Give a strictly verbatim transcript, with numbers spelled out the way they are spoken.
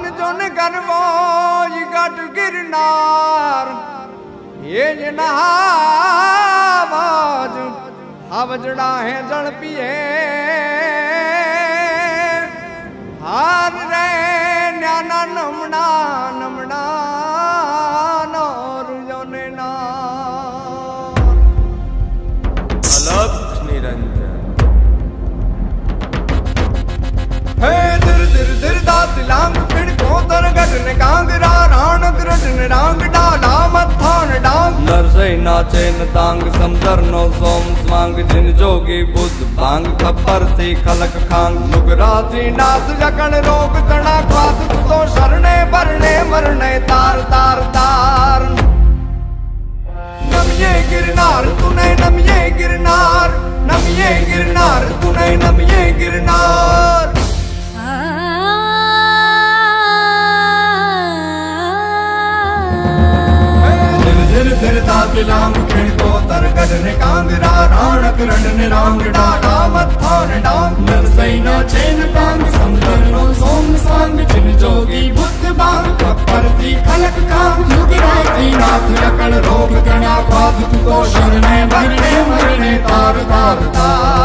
मन जोन करवोज गट गिरनार ये नहावाज हवजड़ा है जल पिए हार रे न्याना नमना नमना नौर जोन ना अलग लांग पिण को तरगट ने कांगरा राण ग्रज ने डांग डाला मथान डांग नरसे नाचे न तांग समदर नो सोम स्वांग जिन जोगी बुद्ध भांग खप्पर थी खलक खांग लुगरा थी नाच जकण रोग तना खात तो शरणे भरणे मरणे तार तार तार नमिये गिरनार तूने नमिये गिरनार नमिये गिरनार तूने नमिये गिरनार लांग पिण को तरगट ने कांगरा राण ग्रज ने डांग डाला मथान डांग नरसई नाचे न तांग समदर नो सोम सांग जिन जोगी बुद्ध बांग खप्पर थी खलक कांग लुगरा थी नाथ यकण रोग कणा पाद तू तो शरणे भरणे मरणे तार तार तार